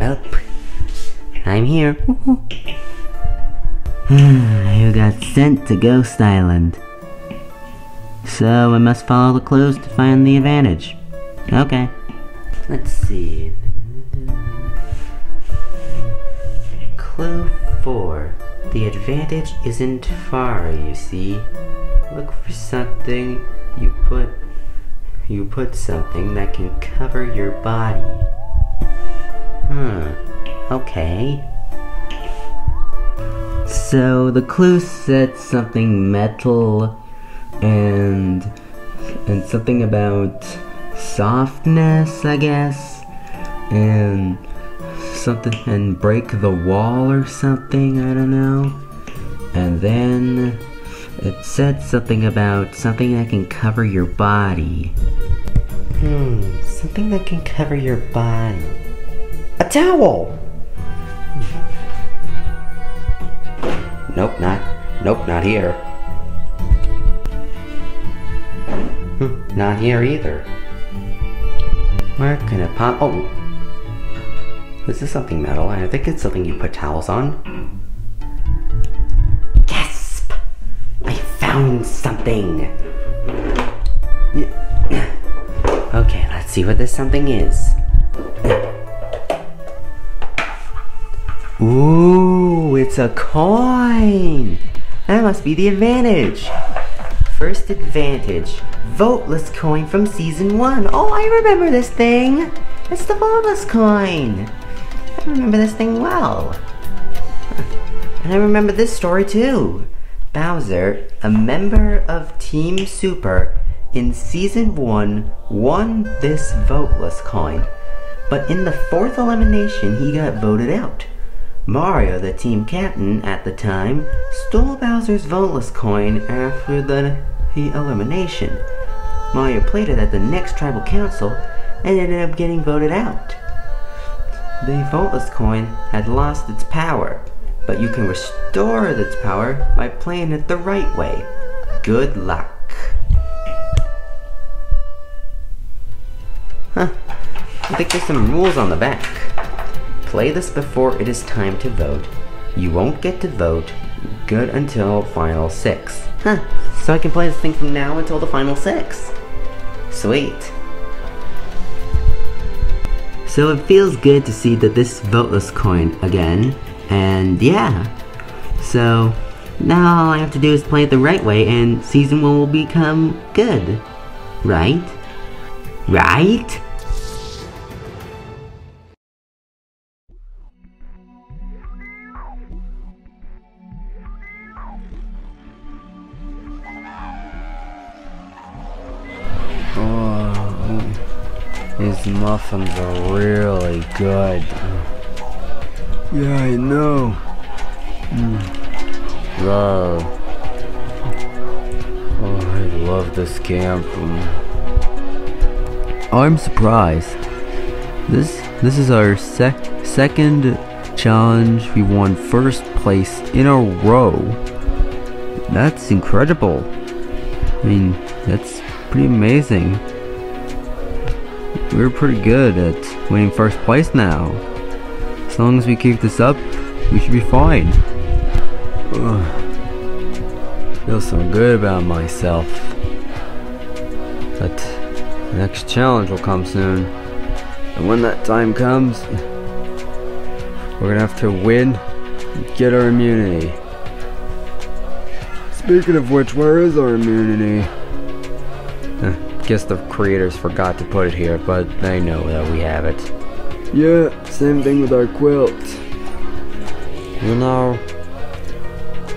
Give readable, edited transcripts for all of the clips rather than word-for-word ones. Well, I'm here. You got sent to Ghost Island. So I must follow the clues to find the advantage. Okay. Let's see. Clue 4. The advantage isn't far, you see. Look for something you put something that can cover your body. Okay. So the clue said something metal and something about softness, I guess, and something, and break the wall or something, I don't know. And then it said something about something that can cover your body. Something that can cover your body. A towel! Nope, not here. Not here either. Where can it pop? Oh! This is something metal, and I think it's something you put towels on. Something. Okay, let's see what this something is. Ooh, it's a coin. That must be the advantage. First advantage, Voteless Coin from Season 1. Oh, I remember this thing. It's the Voteless Coin. I remember this thing well. And I remember this story too. Bowser, a member of Team Super, in Season 1 won this Voteless Coin, but in the 4th elimination he got voted out. Mario, the team captain at the time, stole Bowser's Voteless Coin after the elimination. Mario played it at the next tribal council and ended up getting voted out. The Voteless Coin had lost its power, but you can restore its power by playing it the right way. Good luck. I think there's some rules on the back. Play this before it is time to vote. You won't get to vote good until Final 6. So I can play this thing from now until the Final 6. Sweet. So it feels good to see that this Voteless Coin again. And yeah, so now all I have to do is play it the right way and Season 1 will become good, right? Right? Oh, these muffins are really good. Yeah, I know. Wow. Oh, I love this camp. I'm surprised. This is our second challenge. We won first place in a row. That's incredible. I mean, that's pretty amazing. We're pretty good at winning first place now. As long as we keep this up, we should be fine. I feel so good about myself. But the next challenge will come soon. And when that time comes, we're gonna have to win and get our immunity. Speaking of which, where is our immunity? I guess the creators forgot to put it here, but they know that we have it. Yeah, same thing with our quilt. You know,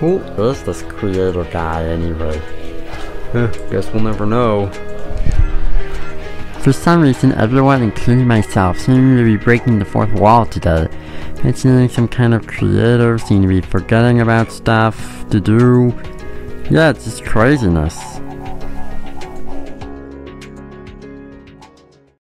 who is this creator guy anyway? Guess we'll never know. For some reason, everyone, including myself, seemed to be breaking the fourth wall today. It's like some kind of creator seemed to be forgetting about stuff to do. Yeah, it's just craziness.